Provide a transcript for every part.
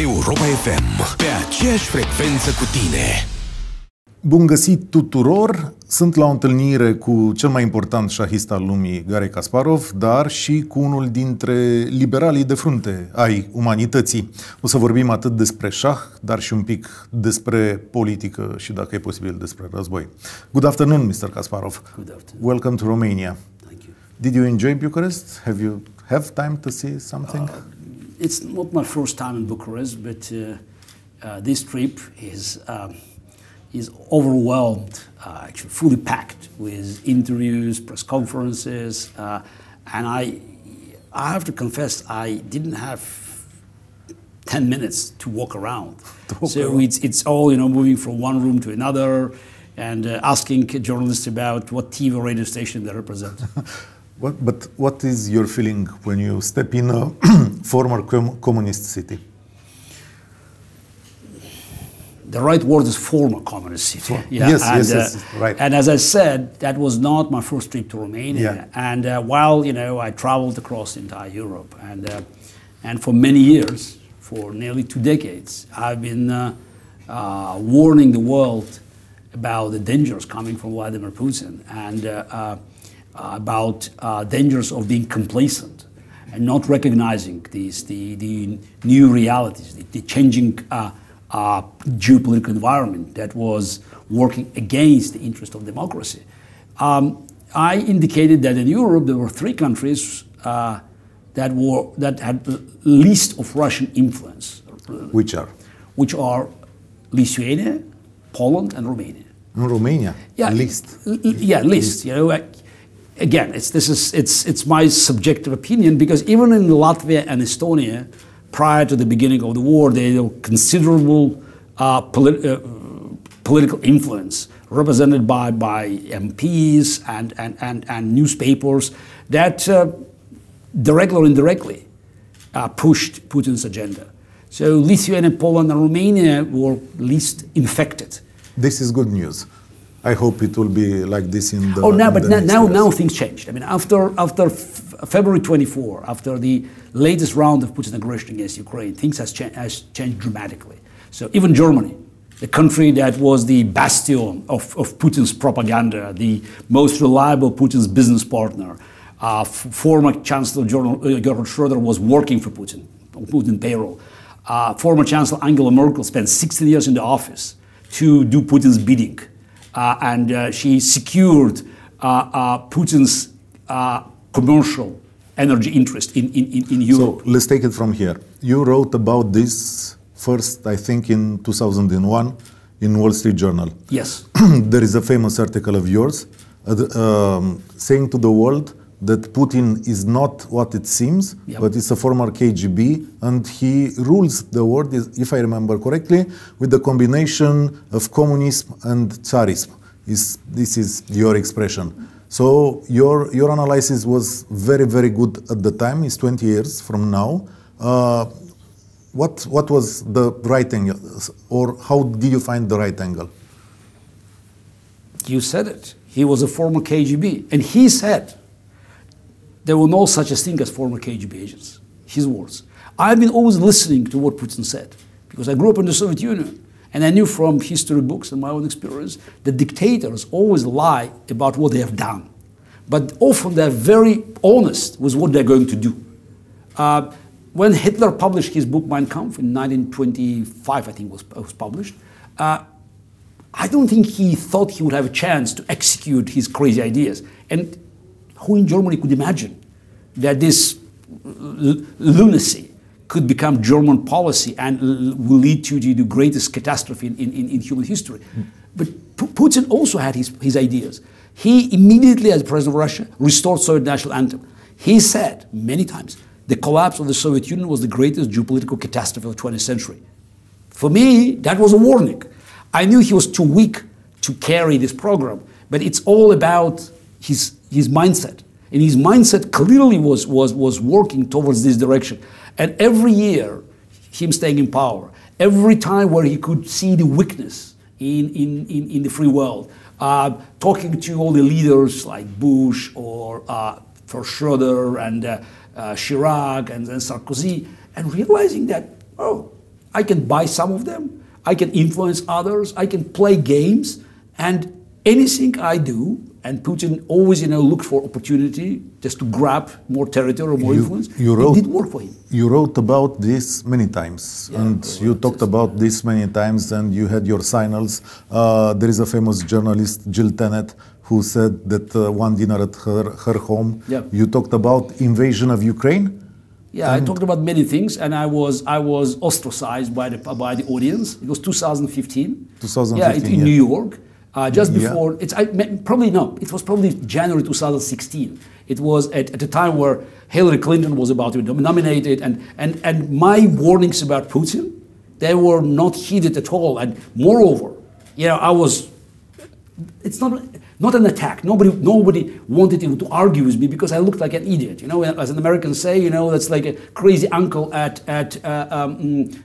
Europa FM, pe aceeași frecvență cu tine. Bun găsit tuturor! Sunt la o întâlnire cu cel mai important șahist al lumii, Garry Kasparov, dar și cu unul dintre liberalii de frunte ai umanității. O să vorbim atât despre șah, dar și un pic despre politică și, dacă e posibil, despre război. Good afternoon, Mr. Kasparov. Good afternoon. Welcome to Romania. Thank you. Did you enjoy Bucharest? Have you have time to see something? It's not my first time in Bucharest, but this trip is overwhelmed, actually fully packed with interviews, press conferences, and I have to confess, I didn't have 10 minutes to walk around. It's all, you know, moving from one room to another and asking journalists about what TV or radio station they represent. But what is your feeling when you step in a former communist city? The right word is former communist city. Yeah. Yes, and, yes, right. And as I said, that was not my first trip to Romania. Yeah. And while, you know, I traveled across the entire Europe, and for many years, for nearly 2 decades, I've been warning the world about the dangers coming from Vladimir Putin, and about dangers of being complacent and not recognizing the new realities, the changing geopolitical environment that was working against the interest of democracy. I indicated that in Europe there were 3 countries that had the least of Russian influence. Which are? Which are Lithuania, Poland, and Romania. Romania? Yeah, least. Yeah, least. You know, again, it's my subjective opinion, because even in Latvia and Estonia, prior to the beginning of the war, there were considerable political influence represented by MPs and newspapers that directly or indirectly pushed Putin's agenda. So Lithuania, Poland, and Romania were least infected. This is good news. I hope it will be like this in the. Oh no! But now things changed. I mean, after February 24, after the latest round of Putin's aggression against Ukraine, things has changed dramatically. So even Germany, the country that was the bastion of Putin's propaganda, the most reliable Putin's business partner, former Chancellor Gerhard Schröder was working for Putin, on Putin payroll. Former Chancellor Angela Merkel spent 16 years in the office to do Putin's bidding. She secured Putin's commercial energy interest in Europe. So let's take it from here. You wrote about this first, I think, in 2001 in Wall Street Journal. Yes. There is a famous article of yours saying to the world that Putin is not what it seems, yep, but it's a former KGB, and he rules the world, if I remember correctly, with the combination of communism and tsarism. This is your expression. So your analysis was very, very good at the time. It's 20 years from now. What was the right angle, or how did you find the right angle? You said it. He was a former KGB, and he said there were no such a thing as former KGB agents. His words. I've been always listening to what Putin said, because I grew up in the Soviet Union, and I knew from history books and my own experience that dictators always lie about what they have done. But often they're very honest with what they're going to do. When Hitler published his book Mein Kampf in 1925, I think was published, I don't think he thought he would have a chance to execute his crazy ideas. And who in Germany could imagine that this lunacy could become German policy and will lead to the greatest catastrophe in human history? But Putin also had his ideas. He immediately, as president of Russia, restored Soviet national anthem. He said many times, the collapse of the Soviet Union was the greatest geopolitical catastrophe of the 20th century. For me, that was a warning. I knew he was too weak to carry this program, but it's all about his mindset, and his mindset clearly was working towards this direction. And every year, him staying in power, every time where he could see the weakness in the free world, talking to all the leaders like Bush or Schroeder and Chirac and Sarkozy, and realizing that, oh, I can buy some of them, I can influence others, I can play games, and anything I do, and Putin always, you know, looked for opportunity just to grab more territory or more influence. It did work for him. You wrote about this many times, yeah, and you talked about this many times, and you had your signals. There is a famous journalist, Jill Tennant, who said that one dinner at her home. Yeah. You talked about invasion of Ukraine. Yeah, I talked about many things, and I was ostracized by the audience. It was 2015. 2015. Yeah, in New York. Just before, yeah. It was probably January 2016. It was at a time where Hillary Clinton was about to be nominated, and my warnings about Putin, they were not heeded at all. And moreover, you know, it's not an attack. Nobody wanted him to argue with me because I looked like an idiot. You know, as an American say, you know, that's like a crazy uncle at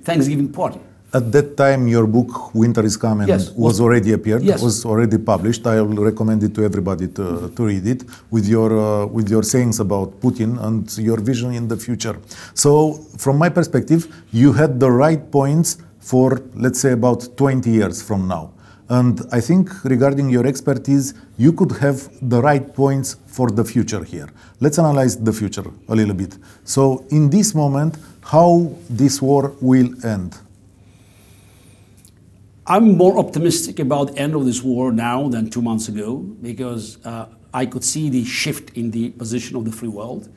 Thanksgiving party. At that time, your book, Winter is Coming, was already appeared, was already published. I will recommend it to everybody to read it, with your sayings about Putin and your vision in the future. So, from my perspective, you had the right points for, let's say, about 20 years from now. And I think, regarding your expertise, you could have the right points for the future here. Let's analyze the future a little bit. So, in this moment, how this war will end? I'm more optimistic about the end of this war now than 2 months ago, because I could see the shift in the position of the free world.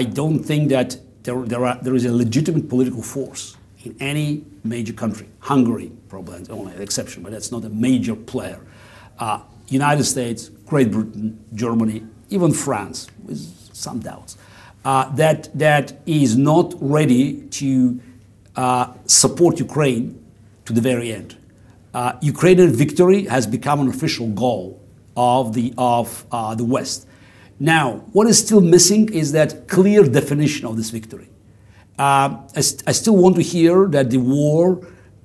I don't think that there is a legitimate political force in any major country. Hungary, probably is only an exception, but that's not a major player. United States, Great Britain, Germany, even France, with some doubts, that is not ready to support Ukraine to the very end. Ukrainian victory has become an official goal of the West. Now, what is still missing is that clear definition of this victory. I still want to hear that the war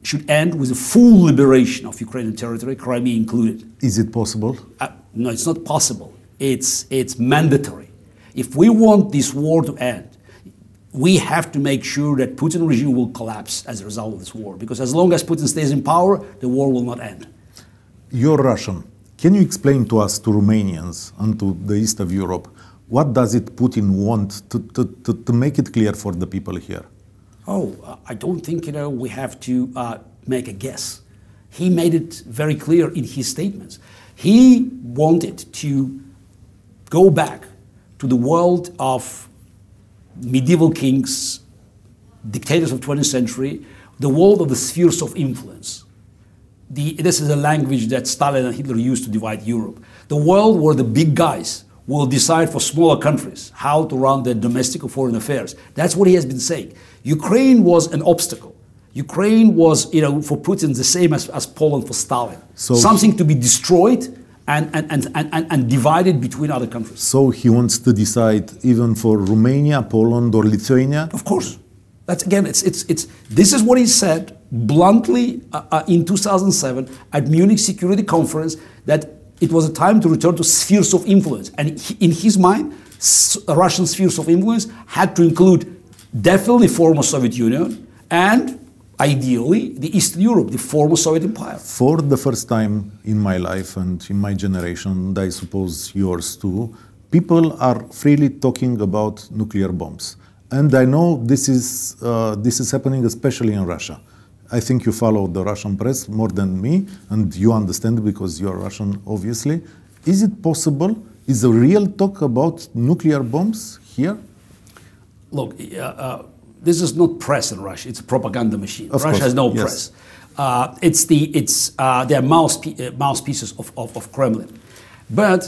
should end with a full liberation of Ukrainian territory, Crimea included. Is it possible? No, it's not possible. It's mandatory. If we want this war to end, we have to make sure that Putin regime will collapse as a result of this war, because as long as Putin stays in power, the war will not end. You're Russian. Can you explain to us, to Romanians and to the east of Europe, what does it Putin want to make it clear for the people here? Oh, I don't think, you know, we have to make a guess. He made it very clear in his statements. He wanted to go back to the world of medieval kings, dictators of 20th century, the world of the spheres of influence. This is a language that Stalin and Hitler used to divide Europe. The world where the big guys will decide for smaller countries how to run their domestic or foreign affairs. That's what he has been saying. Ukraine was an obstacle. Ukraine was, you know, for Putin the same as Poland for Stalin. So something to be destroyed and divided between other countries. So he wants to decide even for Romania, Poland, or Lithuania? Of course. That's again, this is what he said bluntly in 2007 at Munich Security Conference, that it was a time to return to spheres of influence. And in his mind, Russian spheres of influence had to include definitely former Soviet Union and, ideally, the Eastern Europe, the former Soviet Empire. For the first time in my life and in my generation, and I suppose yours too, people are freely talking about nuclear bombs. And I know this is happening especially in Russia. I think you follow the Russian press more than me, and you understand because you are Russian, obviously. Is it possible? Is there real talk about nuclear bombs here? Look, this is not press in Russia. It's a propaganda machine. Russia has no press. They are mouthpieces of Kremlin. But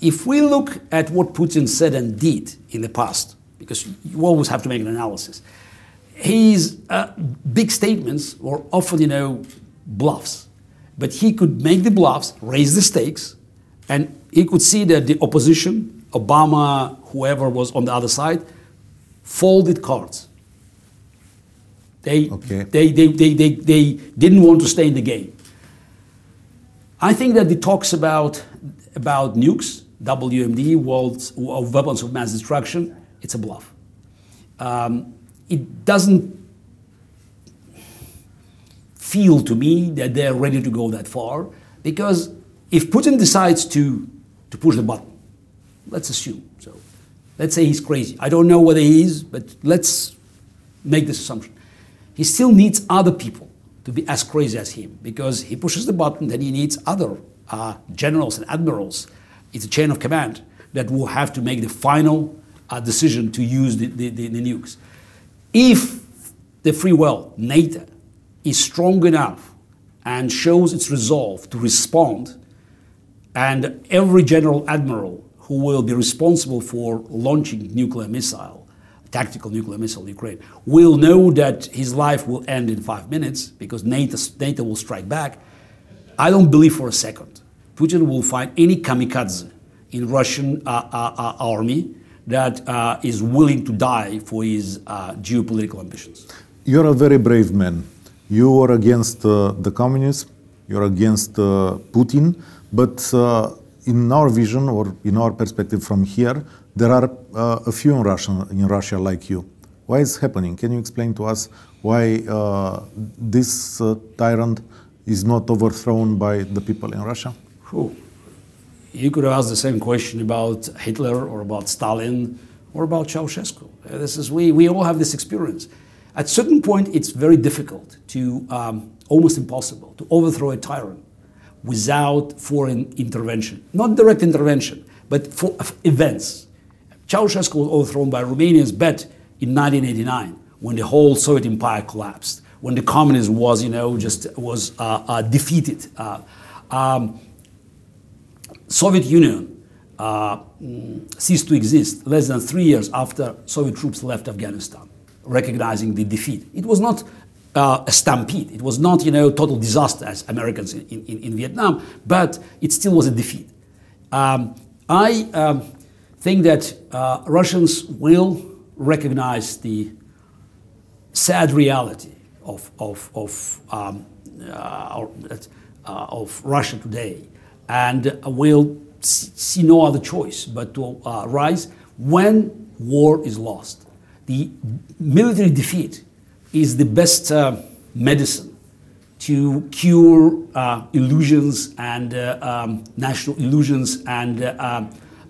if we look at what Putin said and did in the past, because you always have to make an analysis, his big statements were often, you know, bluffs. But he could make the bluffs, raise the stakes, and he could see that the opposition, Obama, whoever was on the other side, folded cards. They didn't want to stay in the game. I think that the talks about nukes, WMD, weapons of mass destruction, it's a bluff. It doesn't feel to me that they're ready to go that far, because if Putin decides to push the button, let's assume, so let's say he's crazy. I don't know whether he is, but let's make this assumption. He still needs other people to be as crazy as him, because he pushes the button, then he needs other generals and admirals. It's a chain of command that will have to make the final decision to use the nukes. If the free world, NATO, is strong enough and shows its resolve to respond, and every general admiral who will be responsible for launching tactical nuclear missile in Ukraine, will know that his life will end in 5 minutes because NATO will strike back. I don't believe for a second Putin will find any kamikaze in Russian army that is willing to die for his geopolitical ambitions. You're a very brave man. You were against the communists, you're against Putin, but in our vision or in our perspective from here, there are a few in Russia like you. Why is it happening? Can you explain to us why this tyrant is not overthrown by the people in Russia? Whew. You could ask the same question about Hitler or about Stalin or about Ceausescu. We all have this experience. At certain point, it's very difficult to, almost impossible, to overthrow a tyrant without foreign intervention. Not direct intervention, but for events. Ceausescu was overthrown by Romanians, but in 1989, when the whole Soviet empire collapsed, when the communism was, defeated. Soviet Union ceased to exist less than 3 years after Soviet troops left Afghanistan, recognizing the defeat. It was not a stampede. It was not, total disaster as Americans in Vietnam, but it still was a defeat. I think that Russians will recognize the sad reality of Russia today, and will see no other choice but to rise when war is lost. The military defeat is the best medicine to cure illusions and national illusions and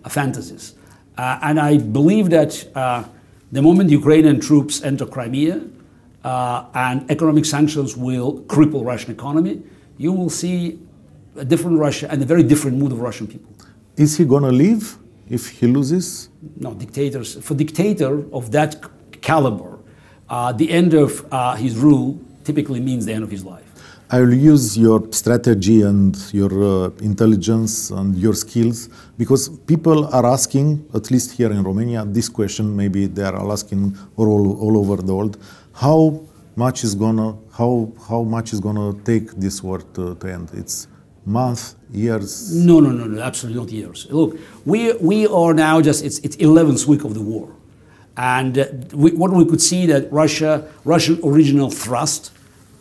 fantasies. And I believe that the moment Ukrainian troops enter Crimea and economic sanctions will cripple Russian economy, you will see a different Russia and a very different mood of Russian people. Is he going to leave if he loses? No, dictators. For a dictator of that caliber, the end of his rule typically means the end of his life. I will use your strategy and your intelligence and your skills, because people are asking, at least here in Romania, this question. Maybe they are asking all over the world, how much is gonna take this war to end? It's months, years? No, absolutely not years. Look, we are now just, it's 11th week of the war. And what we could see that Russian original thrust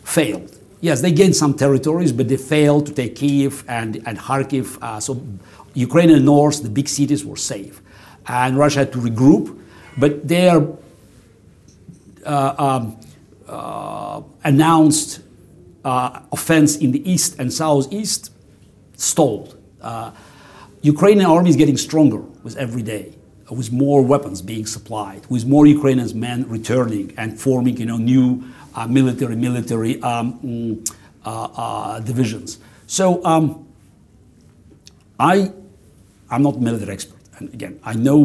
failed. Yes, they gained some territories, but they failed to take Kiev and Kharkiv. So Ukraine and north, the big cities were safe. And Russia had to regroup, but their announced offense in the east and southeast stalled. Ukrainian army is getting stronger with every day, with more weapons being supplied, with more Ukrainian men returning and forming, new military divisions. So I'm not a military expert, and again, I know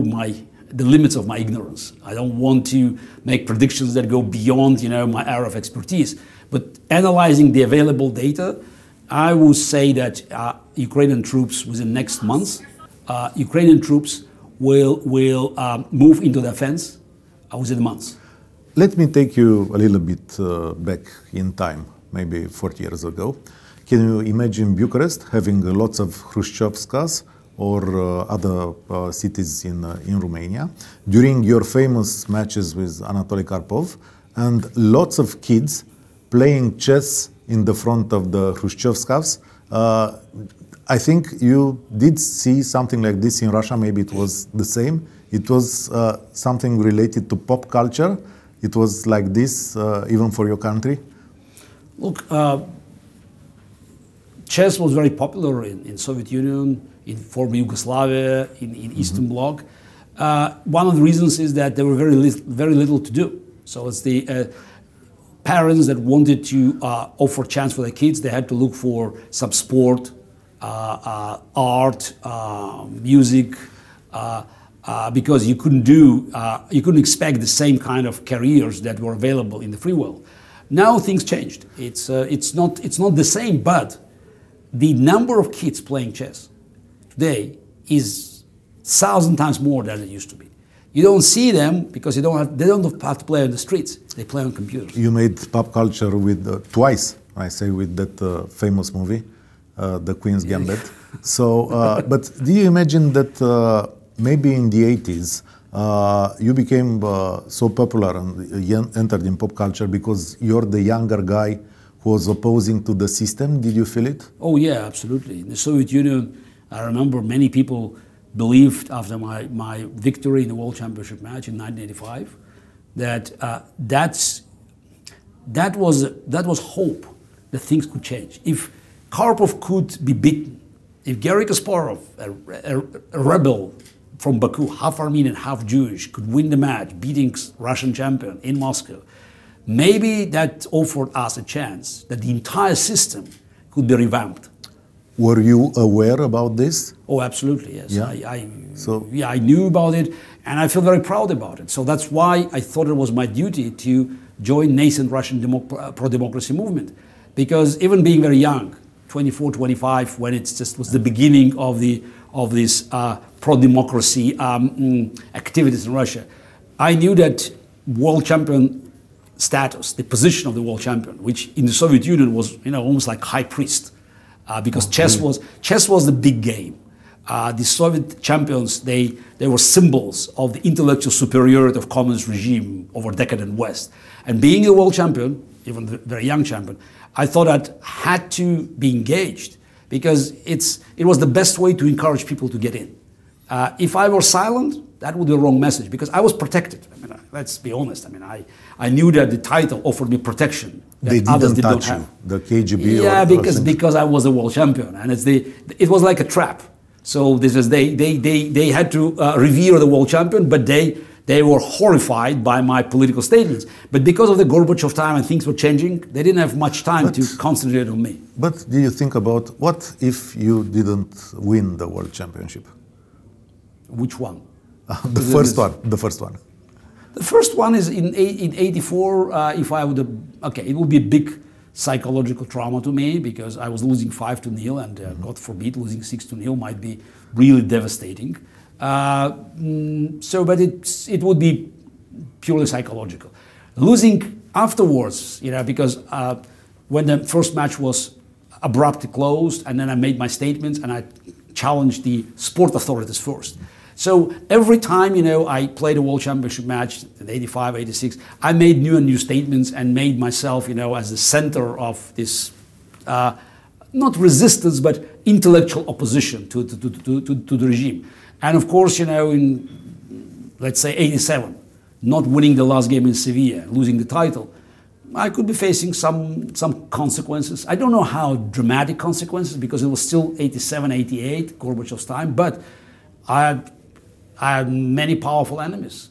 the limits of my ignorance. I don't want to make predictions that go beyond, my area of expertise. But analyzing the available data, I would say that Ukrainian troops within next months, will move into the offense within months. Let me take you a little bit back in time, maybe 40 years ago. Can you imagine Bucharest having lots of Khrushchevskas or other cities in Romania during your famous matches with Anatoly Karpov, and lots of kids playing chess in the front of the Khrushchevskas? I think you did see something like this in Russia. Maybe it was the same. It was something related to pop culture. It was like this, even for your country. Look, chess was very popular in Soviet Union, in former Yugoslavia, in Eastern Bloc. One of the reasons is that there were very little to do. So it's the parents that wanted to offer chance for their kids, they had to look for some sport, art, music, because you couldn't expect the same kind of careers that were available in the free world. Now things changed. It's not the same, but the number of kids playing chess today is 1,000 times more than it used to be. You don't see them because they don't have to play on the streets. They play on computers. You made pop culture with twice, I say, with that famous movie, The Queen's Gambit. So, but do you imagine that maybe in the 80s you became so popular and entered in pop culture because you're the younger guy who was opposing to the system? Did you feel it? Oh yeah, absolutely. In the Soviet Union, I remember many people believed after my victory in the World Championship match in 1985 that that was hope that things could change. If Karpov could be beaten, if Garry Kasparov, a rebel from Baku, half Armenian, half Jewish, could win the match, beating Russian champion in Moscow, maybe that offered us a chance that the entire system could be revamped. Were you aware about this? Oh, absolutely, yes. Yeah. I knew about it, and I feel very proud about it. So that's why I thought it was my duty to join nascent Russian pro-democracy movement. Because even being very young, 24, 25, when it just was the beginning of this pro-democracy activities in Russia, I knew that world champion status, the position of the world champion, which in the Soviet Union was almost like high priest. Because chess was the big game. The Soviet champions, they were symbols of the intellectual superiority of communist regime over decadent West. And being a world champion, even the very young champion, I thought I had to be engaged because it was the best way to encourage people to get in. If I were silent, that would be a wrong message because I was protected. I mean, let's be honest. I mean, I knew that the title offered me protection. They didn't touch you, the KGB. Yeah, because I was the world champion, and it was like a trap. So this is they had to revere the world champion, but they were horrified by my political statements. But because of the Gorbachev time and things were changing, they didn't have much time to concentrate on me. But do you think about what if you didn't win the world championship? Which one? The first one. The first one is in 84, if I would have, okay, it would be a big psychological trauma to me because I was losing 5-0 and God forbid losing 6-0 might be really devastating. So, but it would be purely psychological. Losing afterwards, because when the first match was abruptly closed and then I made my statements and I challenged the sport authorities first. So every time, I played a world championship match in 85, 86, I made new and new statements and made myself, as the center of this, not resistance, but intellectual opposition to the regime. And of course, in, let's say, 87, not winning the last game in Sevilla, losing the title, I could be facing some consequences. I don't know how dramatic consequences, because it was still 87, 88, Gorbachev's time, but I had many powerful enemies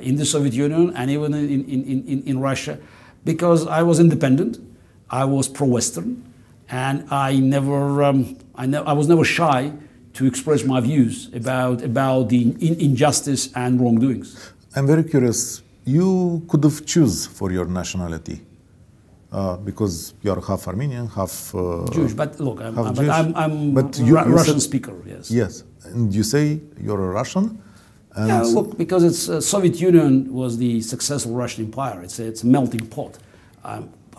in the Soviet Union and even in Russia, because I was independent, I was pro-Western, and I was never shy to express my views about the injustice and wrongdoings. I'm very curious. You could have choose for your nationality because you're half Armenian, half Jewish. But look, I'm Russian speaker. Yes. Yes. And you say you're a Russian? And yeah, look, because it's Soviet Union was the successful Russian empire. It's a melting pot.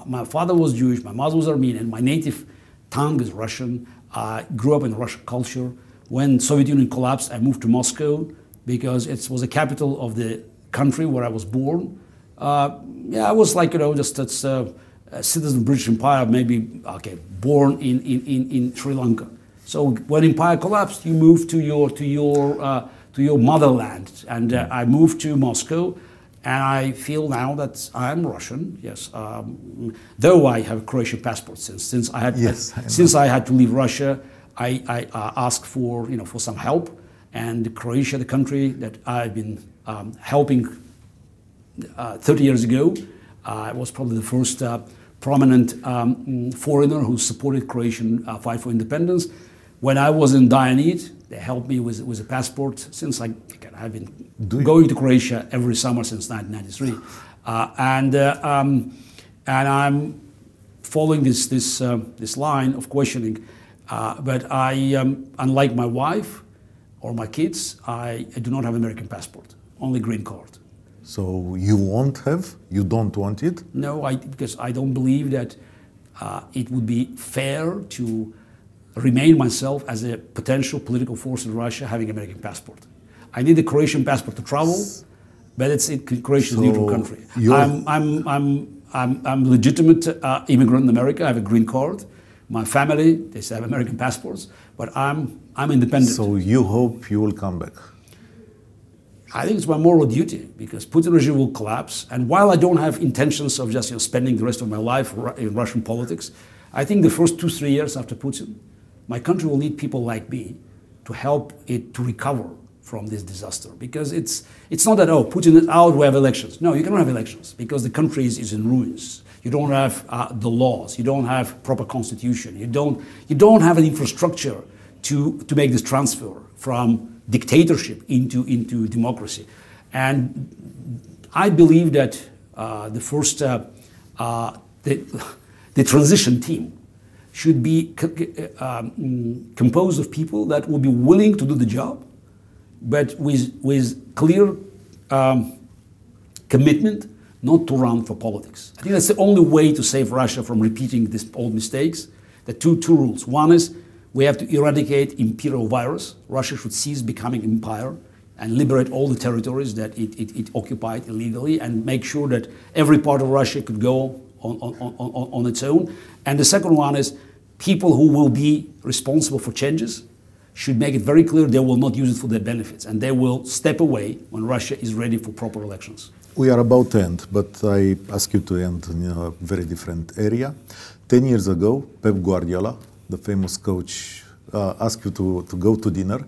My father was Jewish, my mother was Armenian, my native tongue is Russian. I grew up in Russian culture. When Soviet Union collapsed, I moved to Moscow because it was the capital of the country where I was born. Yeah, I was like, just that's a citizen of the British Empire, maybe, okay, born in Sri Lanka. So when empire collapsed, you moved to your motherland, and I moved to Moscow, And I feel now that I'm Russian, yes, though I have a Croatian passport since I had to leave Russia, I asked for, you know, for some help, and Croatia, the country that I've been helping 30 years ago, was probably the first prominent foreigner who supported Croatian fight for independence. When I was in dire need, they helped me with a passport. Since I've been going to Croatia every summer since 1993, and I'm following this line of questioning. But I, unlike my wife or my kids, I do not have American passport, only green card. So you won't have? You don't want it? No, because I don't believe that it would be fair to remain myself as a potential political force in Russia having American passport. I need a Croatian passport to travel, but Croatia is a neutral country. I'm legitimate immigrant in America. I have a green card. My family, they have American passports, but I'm independent. So you hope you will come back? I think it's my moral duty, because Putin regime will collapse. And while I don't have intentions of just, you know, spending the rest of my life in Russian politics, I think the first 2-3 years after Putin, my country will need people like me to help it to recover from this disaster. Because it's not that, oh, Putin is out, we have elections. No, you cannot have elections because the country is in ruins. You don't have the laws, you don't have proper constitution, you don't have an infrastructure to make this transfer from dictatorship into democracy. And I believe that the transition team should be composed of people that will be willing to do the job, but with clear commitment not to run for politics. I think that's the only way to save Russia from repeating these old mistakes. The two rules. One is we have to eradicate imperial virus. Russia should cease becoming empire and liberate all the territories that it occupied illegally, and make sure that every part of Russia could go on its own. And the second one is people who will be responsible for changes should make it very clear they will not use it for their benefits, and they will step away when Russia is ready for proper elections. We are about to end, but I ask you to end in a very different area. 10 years ago, Pep Guardiola, the famous coach, asked you to go to dinner,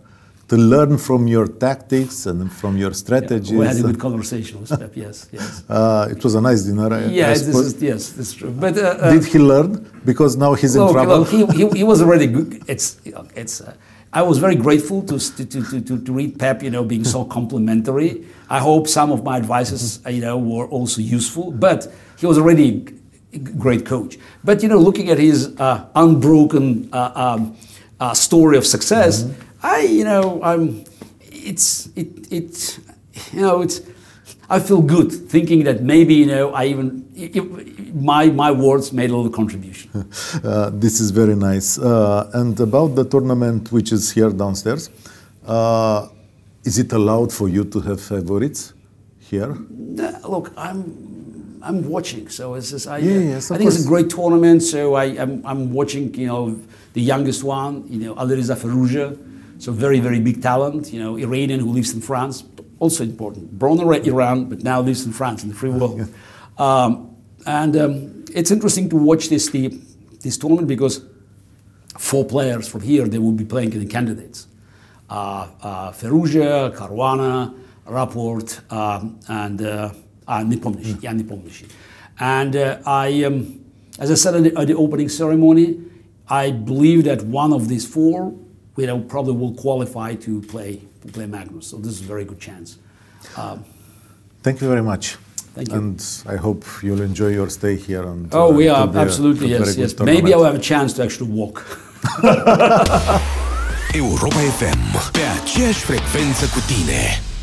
to learn from your tactics and from your strategies. Yeah, we had a good conversation with Pep, yes. It was a nice dinner, yes, that's true. But, did he learn? Because now he's in trouble. He was already good. I was very grateful to read Pep, you know, being so complimentary. I hope some of my advices, you know, were also useful, but he was already a great coach. But, you know, looking at his unbroken story of success, I feel good thinking that maybe, you know, my words made a little contribution. This is very nice. And about the tournament, which is here downstairs, is it allowed for you to have favorites here? Look, I'm watching, so it's just, I think it's a great tournament. So I'm watching, you know, the youngest one, you know, Alireza Firouzja, so very, very big talent, you know, Iranian who lives in France. Also important, born in Iran, but now lives in France, in the free world. It's interesting to watch this tournament, because 4 players from here, they will be playing in the candidates. Firouzja, Caruana, Rapport, and Nepomniachtchi. Yeah, Nepomniachtchi. And as I said at the opening ceremony, I believe that one of these 4, we probably will qualify to play Magnus. So this is a very good chance. Thank you very much. Thank you. And I hope you'll enjoy your stay here. And, we are absolutely, yes. Maybe I'll have a chance to actually walk. Europa FM, pe aceeași frecvență cu tine.